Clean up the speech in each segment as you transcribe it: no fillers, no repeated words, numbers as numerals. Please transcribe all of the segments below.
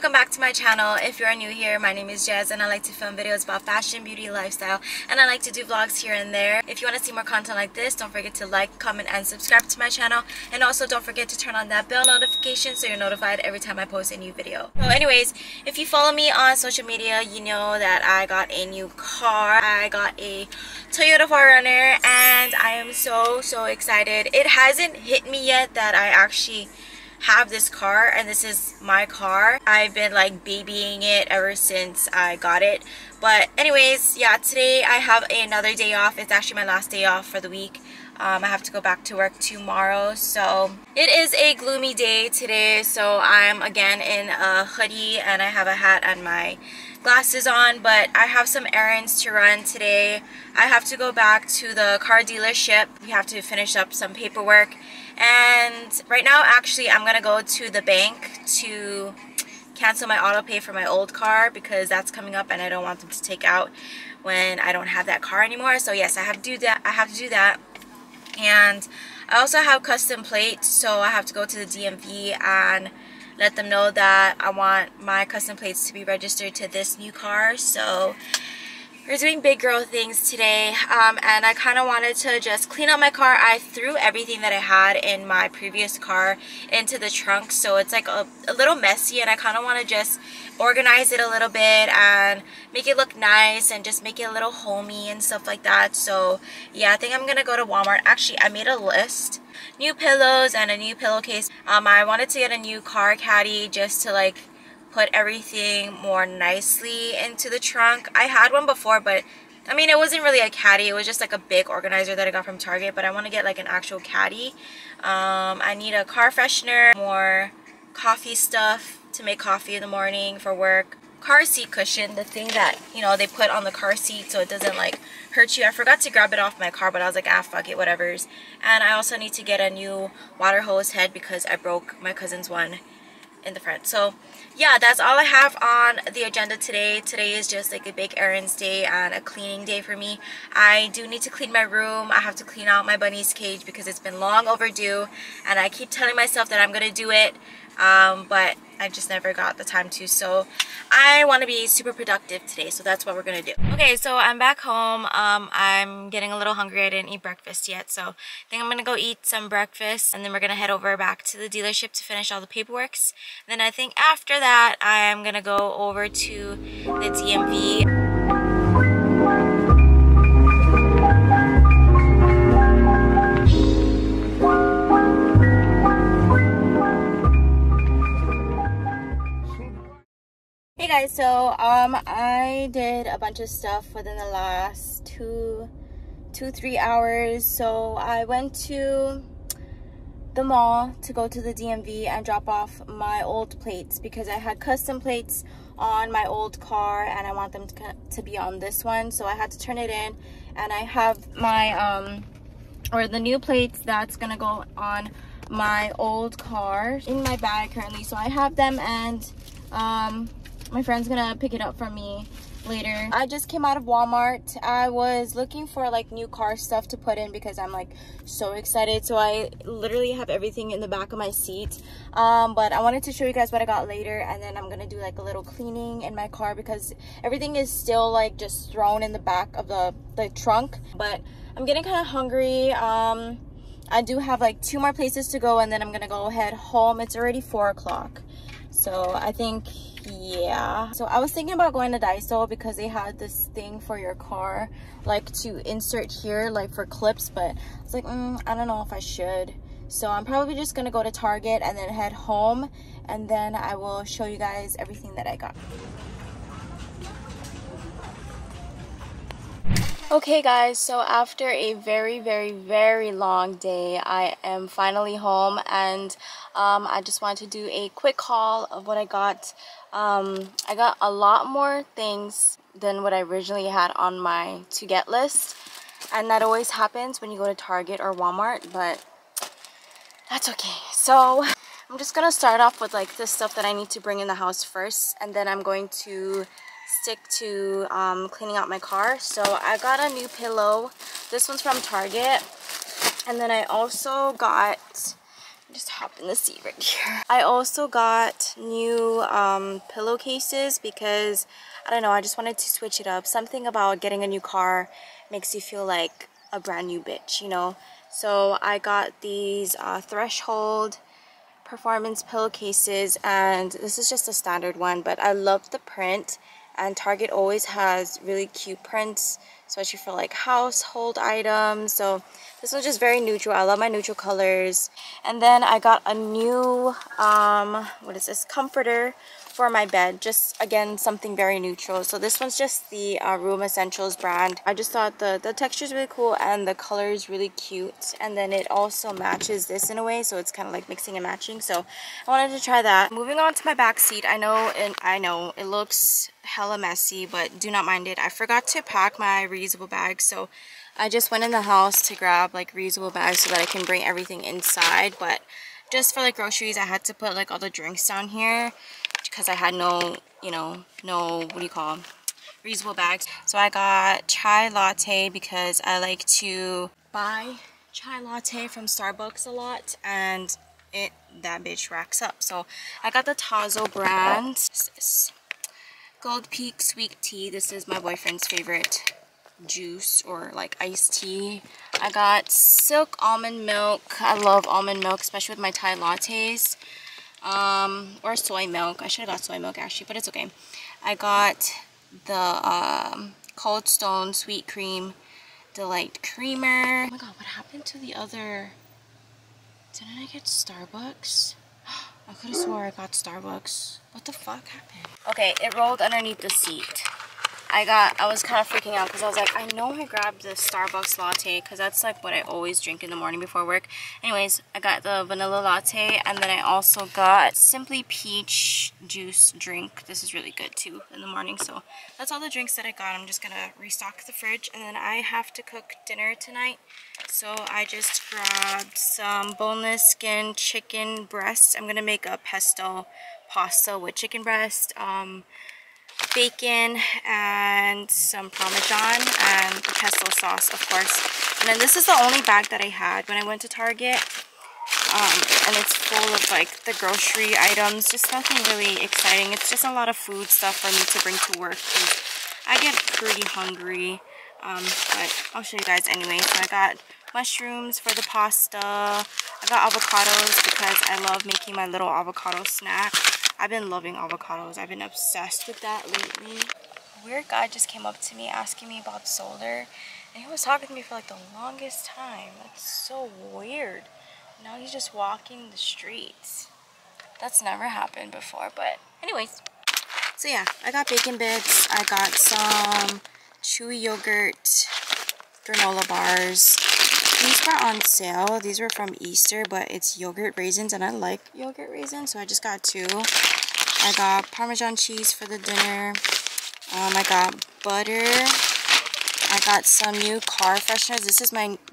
welcome back to my channel. If you're new here, my name is Jazz and I like to film videos about fashion, beauty, lifestyle, and I like to do vlogs here and there. If you want to see more content like this, don't forget to like, comment, and subscribe to my channel, and also don't forget to turn on that bell notification so you're notified every time I post a new video. So anyways, if you follow me on social media, you know that I got a new car. I got a Toyota 4Runner and I am so excited. It hasn't hit me yet that I actually have this car and this is my car. I've been like babying it ever since I got it. But anyways, yeah, today I have another day off. It's actually my last day off for the week. I have to go back to work tomorrow, so it is a gloomy day today. So I'm again in a hoodie and I have a hat and my glasses on, but I have some errands to run today. I have to go back to the car dealership. We have to finish up some paperwork, and right now actually I'm gonna go to the bank to cancel my auto pay for my old car because that's coming up and I don't want them to take out when I don't have that car anymore. So yes, I have to do that. And I also have custom plates, so I have to go to the DMV and let them know that I want my custom plates to be registered to this new car. So we're doing big girl things today, and I kind of wanted to just clean up my car. I threw everything that I had in my previous car into the trunk, so it's like a little messy, and I kind of want to just organize it a little bit and make it look nice and just make it a little homey and stuff like that. So yeah, I think I'm gonna go to Walmart. Actually, I made a list. New pillows and a new pillowcase. I wanted to get a new car caddy just to like put everything more nicely into the trunk. I had one before, but I mean, it wasn't really a caddy. It was just like a big organizer that I got from Target, but I want to get like an actual caddy. I need a car freshener, more coffee stuff to make coffee in the morning for work. Car seat cushion, the thing that, you know, they put on the car seat so it doesn't like hurt you. I forgot to grab it off my car, but I was like, ah, fuck it, whatever's. And I also need to get a new water hose head because I broke my cousin's one in the front. So yeah, that's all I have on the agenda today. Today is just like a big errands day and a cleaning day for me. I do need to clean my room. I have to clean out my bunny's cage because it's been long overdue and I keep telling myself that I'm gonna do it, but I just never got the time to, so I want to be super productive today, so that's what we're gonna do. Okay, so I'm back home. I'm getting a little hungry. I didn't eat breakfast yet, so I think I'm gonna go eat some breakfast and then we're gonna head over back to the dealership to finish all the paperwork. Then I think after that I am gonna go over to the DMV. Hey guys, so I did a bunch of stuff within the last three hours. So I went to the mall to go to the DMV and drop off my old plates because I had custom plates on my old car and I want them to be on this one. So I had to turn it in, and I have my the new plates that's gonna go on my old car in my bag currently. So I have them, and my friend's gonna pick it up for me later. I just came out of Walmart. I was looking for like new car stuff to put in because I'm like so excited, so I literally have everything in the back of my seat, but I wanted to show you guys what I got later, and then I'm gonna do like a little cleaning in my car because everything is still like just thrown in the back of the trunk. But I'm getting kind of hungry. I do have like two more places to go, and then I'm gonna go head home. It's already 4 o'clock, so I think, yeah. So I was thinking about going to Daiso because they had this thing for your car, like to insert here, like for clips, but I was like, I don't know if I should. So I'm probably just gonna go to Target and then head home, and then I will show you guys everything that I got. Okay guys, so after a very, very, very long day, I am finally home, and I just wanted to do a quick haul of what I got. I got a lot more things than what I originally had on my to-get list, and that always happens when you go to Target or Walmart, but that's okay. So I'm just gonna start off with like the stuff that I need to bring in the house first, and then I'm going to stick to cleaning out my car. So I got a new pillow. This one's from Target, and then I also got Just hop in the seat right here. I also got new pillowcases because, I don't know, I just wanted to switch it up. Something about getting a new car makes you feel like a brand new bitch, you know? So I got these Threshold Performance pillowcases, and this is just a standard one, but I love the print. And Target always has really cute prints, especially for like household items. So this one's just very neutral. I love my neutral colors. And then I got a new, what is this, comforter for my bed. Just, again, something very neutral. So this one's just the Room Essentials brand. I just thought the texture is really cool and the color is really cute. And then it also matches this in a way, so it's kind of like mixing and matching. So I wanted to try that. Moving on to my back seat. I know it looks hella messy, but do not mind it. I forgot to pack my reusable bag, so I just went in the house to grab like reusable bags so that I can bring everything inside. But just for like groceries, I had to put like all the drinks down here because I had no, you know, reusable bags. So I got chai latte because I like to buy chai latte from Starbucks a lot, and that bitch racks up. So I got the Tazo brand. What's this? Gold Peak sweet tea. This is my boyfriend's favorite juice or like iced tea. I got Silk almond milk. I love almond milk, especially with my Thai lattes. Or soy milk. I should have got soy milk actually, but it's okay. I got the Cold Stone Sweet Cream Delight Creamer. Oh my god, what happened to the other? Didn't I get Starbucks? I could have swore I got Starbucks. What the fuck happened? Okay, it rolled underneath the seat. I was kind of freaking out because I was like, I know I grabbed the Starbucks latte because that's like what I always drink in the morning before work. Anyways, I got the vanilla latte, and then I also got Simply Peach juice drink. This is really good too in the morning. So that's all the drinks that I got. I'm just gonna restock the fridge, and then I have to cook dinner tonight. So I just grabbed some boneless skin chicken breast. I'm gonna make a pesto pasta with chicken breast, bacon, and some parmesan, and the pesto sauce, of course. And then this is the only bag that I had when I went to Target, and it's full of like the grocery items, just nothing really exciting. It's just a lot of food stuff for me to bring to work because I get pretty hungry, but I'll show you guys anyway. So I got mushrooms for the pasta. I got avocados because I love making my little avocado snack. I've been loving avocados. I've been obsessed with that lately. A weird guy just came up to me asking me about solar, and he was talking to me for like the longest time. That's so weird. Now he's just walking the streets. That's never happened before, but anyways. So yeah, I got bacon bits. I got some chewy yogurt granola bars. These were on sale. These were from Easter, but it's yogurt raisins, and I like yogurt raisins, so I just got two. I got Parmesan cheese for the dinner. I got butter. I got some new car fresheners.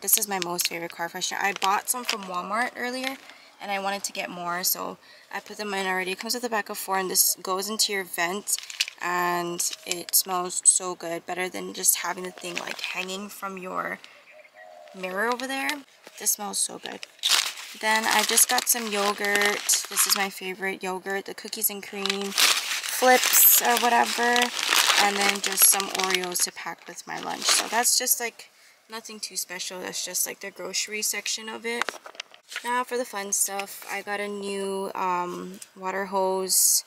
This is my most favorite car freshener. I bought some from Walmart earlier, and I wanted to get more, so I put them in already. It comes with a pack of 4, and this goes into your vent, and it smells so good. Better than just having the thing like hanging from your mirror over there. This smells so good. Then I just got some yogurt. This is my favorite yogurt, the cookies and cream flips or whatever, and then just some Oreos to pack with my lunch. So that's just like nothing too special. That's just like the grocery section of it. Now for the fun stuff, I got a new water hose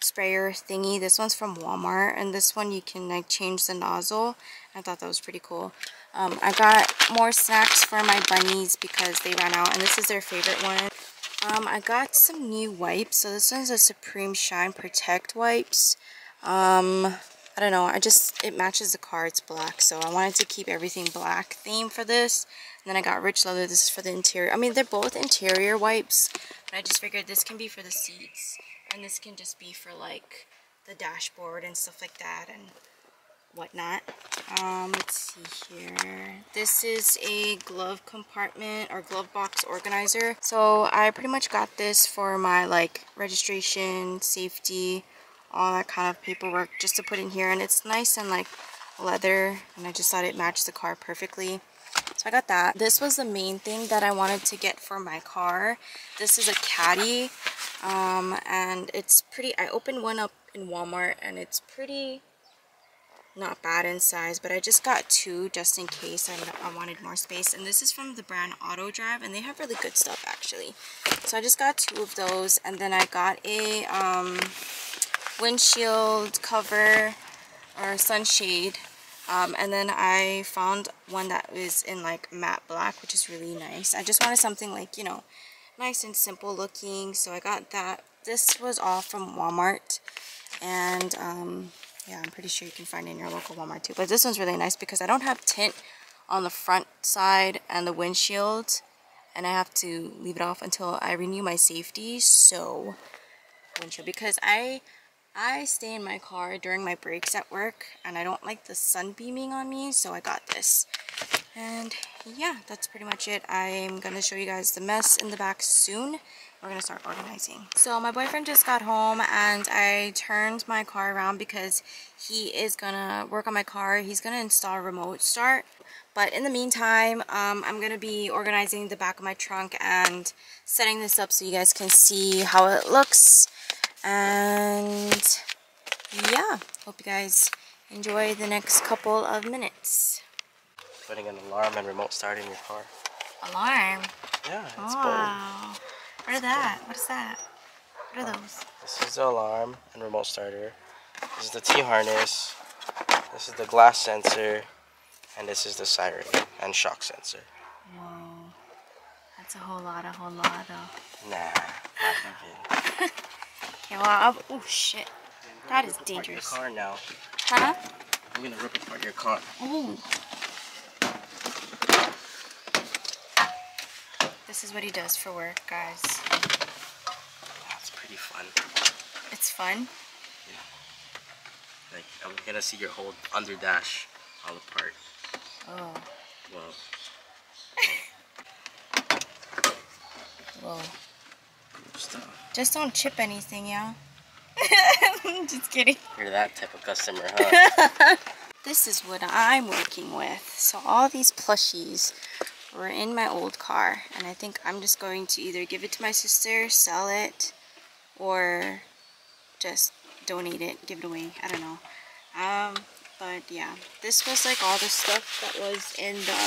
sprayer thingy. This one's from Walmart, and this one you can like change the nozzle. I thought that was pretty cool. I got more snacks for my bunnies because they ran out, and this is their favorite one. I got some new wipes. So this one's a Supreme Shine Protect wipes. I don't know, it matches the car. It's black, so I wanted to keep everything black theme for this. And then I got Rich Leather. This is for the interior. I mean, they're both interior wipes, but I just figured this can be for the seats, and this can just be for like the dashboard and stuff like that and whatnot. Let's see here. This is a glove compartment or glove box organizer. So I pretty much got this for my like registration, safety, all that kind of paperwork, just to put in here. And it's nice and like leather, and I just thought it matched the car perfectly. So I got that. This was the main thing that I wanted to get for my car. This is a caddy, and it's pretty. I opened one up in Walmart and it's pretty not bad in size, but I just got two just in case I wanted more space. And this is from the brand Auto Drive, and they have really good stuff actually. So I just got two of those, and then I got a windshield cover or sunshade, and then I found one that was in like matte black, which is really nice. I just wanted something like, you know, nice and simple looking, so I got that. This was all from Walmart, and yeah, I'm pretty sure you can find it in your local Walmart too. But this one's really nice because I don't have tint on the front side and the windshield, and I have to leave it off until I renew my safety. So windshield, because I stay in my car during my breaks at work, and I don't like the sun beaming on me, so I got this. And yeah, that's pretty much it. I'm gonna show you guys the mess in the back soon. We're gonna start organizing. So my boyfriend just got home and I turned my car around because he is gonna work on my car. He's gonna install remote start. But in the meantime, I'm gonna be organizing the back of my trunk and setting this up so you guys can see how it looks. And yeah, hope you guys enjoy the next couple of minutes. Putting an alarm and remote start in your car. Alarm? Yeah, it's bold. What are that? What is that? What are those? This is the alarm and remote starter. This is the T-harness. This is the glass sensor. And this is the siren and shock sensor. Whoa. That's a whole lot, Nah, not even. Okay, well, oh shit. That is dangerous. Your car now. Huh? I'm gonna rip apart your car. Ooh. This is what he does for work, guys. That's pretty fun. It's fun? Yeah. Like, I'm gonna see your whole under dash all apart. Oh. Whoa. Whoa. Good stuff. Just don't chip anything, yeah? Just kidding. You're that type of customer, huh? This is what I'm working with. So all these plushies were in my old car, and I think I'm just going to either give it to my sister, sell it, or just donate it, give it away. I don't know. But yeah, this was like all the stuff that was in the,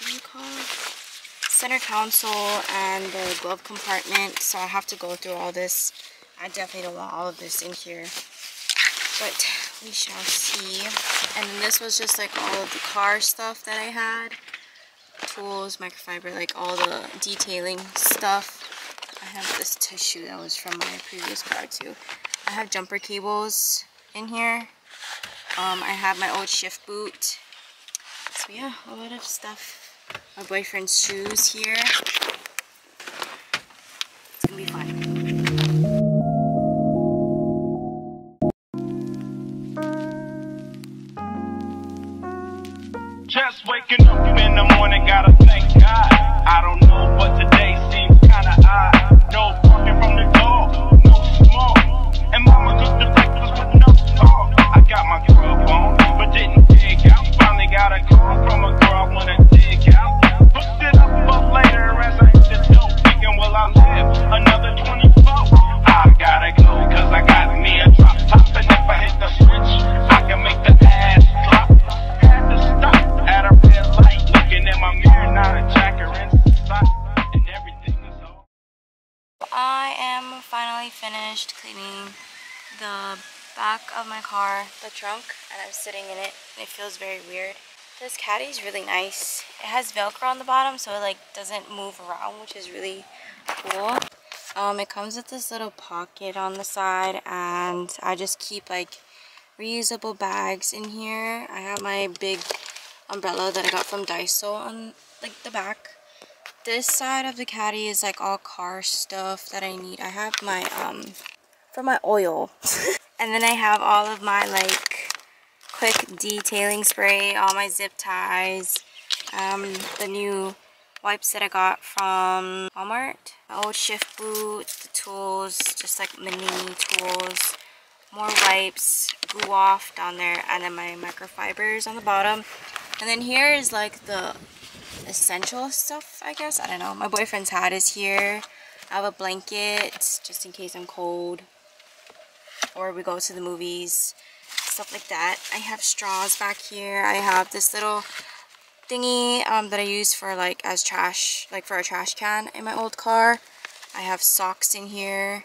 what do you call it? Center console and the glove compartment. So I have to go through all this. I definitely don't want all of this in here, but we shall see. And then this was just like all of the car stuff that I had. Tools, microfiber, like all the detailing stuff. I have this tissue that was from my previous car too. I have jumper cables in here. I have my old shift boot. So yeah, a lot of stuff. My boyfriend's shoes here. It's gonna be fun. Just waking up in the morning, gotta thank God. I don't know, but today seems kinda odd. No parking from the door, no smoke. And mama cooked the breakfast with no talk. I got my grub on, but didn't dig out. Finally got a call from a girl I wanna dig out. Booked it up for later as I hit the door, thinking, will I live another 24? I gotta go, cause I got me a drop top. And if I hit the switch, I can make the ass drop. Had to stop. I am finally finished cleaning the back of my car, the trunk, and I'm sitting in it, and it feels very weird. This caddy is really nice. It has Velcro on the bottom, so it like doesn't move around, which is really cool. It comes with this little pocket on the side, and I just keep like reusable bags in here. I have my big umbrella that I got from Daiso on like the back. This side of the caddy is like all car stuff that I need. I have my for my oil and then I have all of my like quick detailing spray, all my zip ties, the new wipes that I got from Walmart, my old shift boot, the tools, just like mini tools, more wipes, glue off down there, and then my microfibers on the bottom. And then here is like the essential stuff, I guess. I don't know. My boyfriend's hat is here. I have a blanket just in case I'm cold or we go to the movies, stuff like that. I have straws back here. I have this little thingy that I use for like as trash, like for a trash can in my old car. I have socks in here.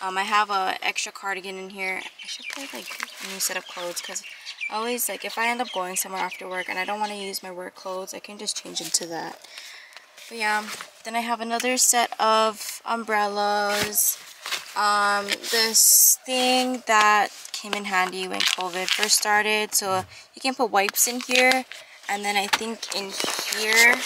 I have a extra cardigan in here. I should put like a new set of clothes because I always like if I end up going somewhere after work and I don't want to use my work clothes, I can just change into that. But yeah, then I have another set of umbrellas. This thing that came in handy when COVID first started, so you can put wipes in here. And then I think in here,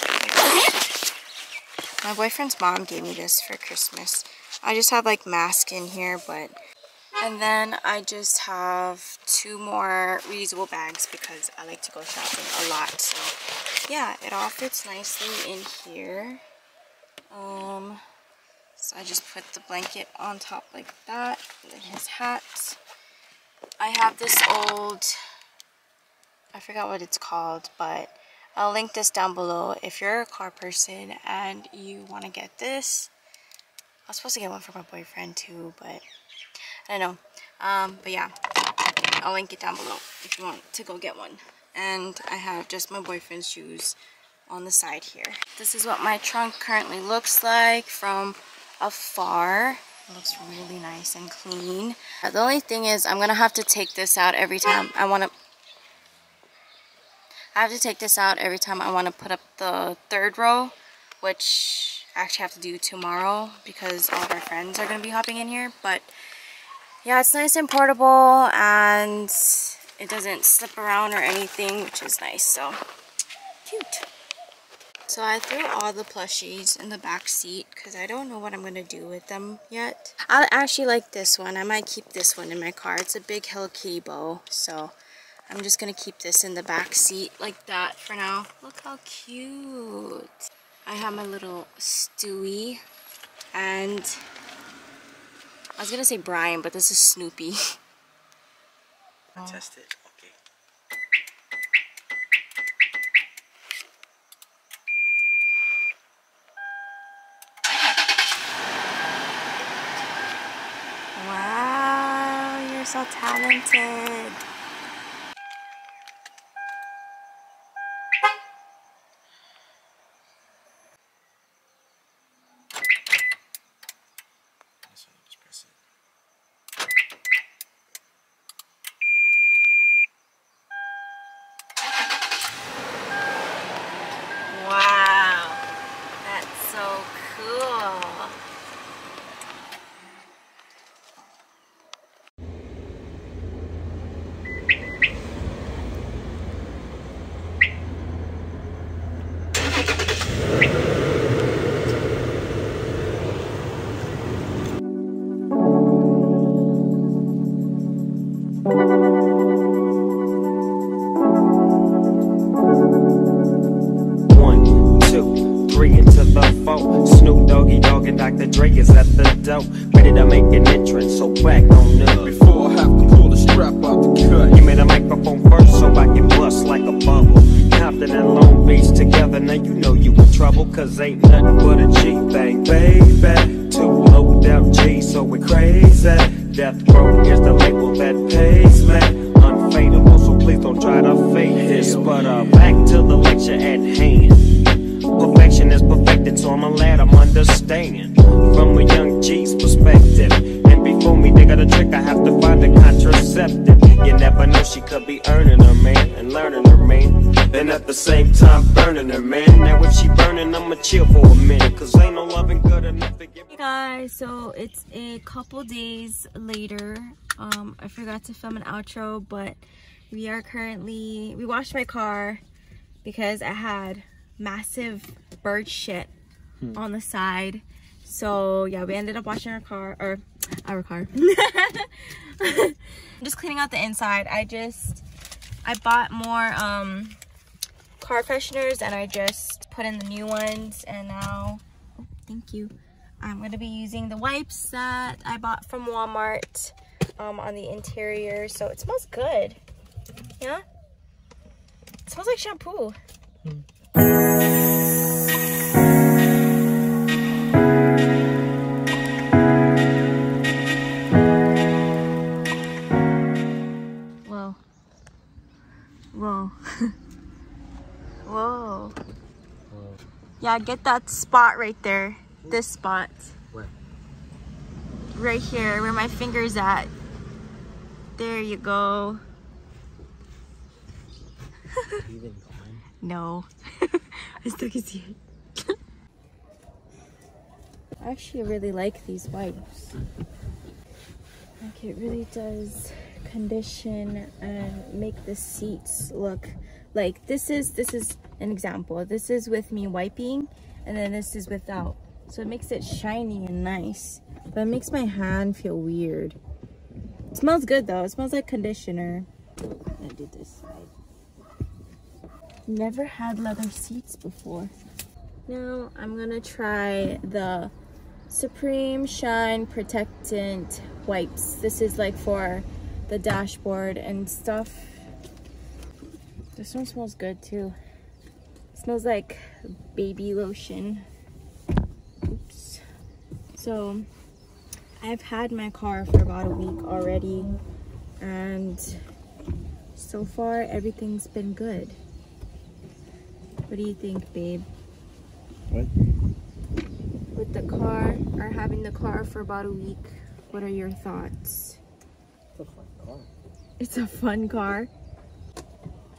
my boyfriend's mom gave me this for Christmas. I just have like mask in here, but, and then I just have two more reusable bags because I like to go shopping a lot. So yeah, it all fits nicely in here. So I just put the blanket on top like that, and then his hat. I have this old, I forgot what it's called, but I'll link this down below if you're a car person and you want to get this. I was supposed to get one for my boyfriend too, but I don't know. But yeah, I'll link it down below if you want to go get one. And I have just my boyfriend's shoes on the side here. This is what my trunk currently looks like from afar. It looks really nice and clean. The only thing is I'm gonna have to take this out every time I want to. I have to take this out every time I want to put up the third row, which I actually have to do tomorrow because all of our friends are going to be hopping in here. But yeah, it's nice and portable and it doesn't slip around or anything, which is nice. So cute. So I threw all the plushies in the back seat because I don't know what I'm going to do with them yet. I actually like this one. I might keep this one in my car. It's a big Hello Kitty bow, so I'm just gonna keep this in the back seat like that for now. Look how cute. I have my little Stewie and I was gonna say Brian, but this is Snoopy. Oh. Test it, okay. Wow, you're so talented. So it's a couple days later. I forgot to film an outro, but we washed my car because I had massive bird shit on the side. So yeah, we ended up washing our car. Just cleaning out the inside. I bought more car fresheners and I just put in the new ones, and now thank you. I'm going to be using the wipes that I bought from Walmart on the interior. So it smells good. Yeah? It smells like shampoo. Mm. Whoa. Whoa. Yeah, get that spot right there. This spot. Where? Right here, where my finger's at. There you go. Even gone? No. I still can see it. I actually really like these wipes. Like, it really does condition and make the seats look like this is an example. This is with me wiping, and then this is without. So it makes it shiny and nice, but it makes my hand feel weird. It smells good though. It smells like conditioner. I'm gonna do this side. Never had leather seats before. Now I'm gonna try the Supreme Shine Protectant wipes. This is like for the dashboard and stuff. This one smells good too. It smells like baby lotion. Oops. So I've had my car for about a week already, and so far everything's been good. What do you think, babe? What? With the car, or having the car for about a week, what are your thoughts? It's a fun car. It's a fun car.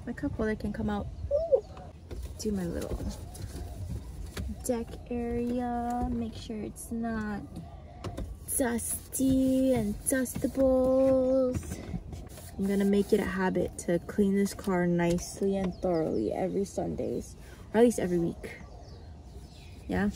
My cup holder can come out. Ooh. Do my little deck area. Make sure it's not dusty and dustables. I'm gonna make it a habit to clean this car nicely and thoroughly every Sundays, or at least every week. Yeah.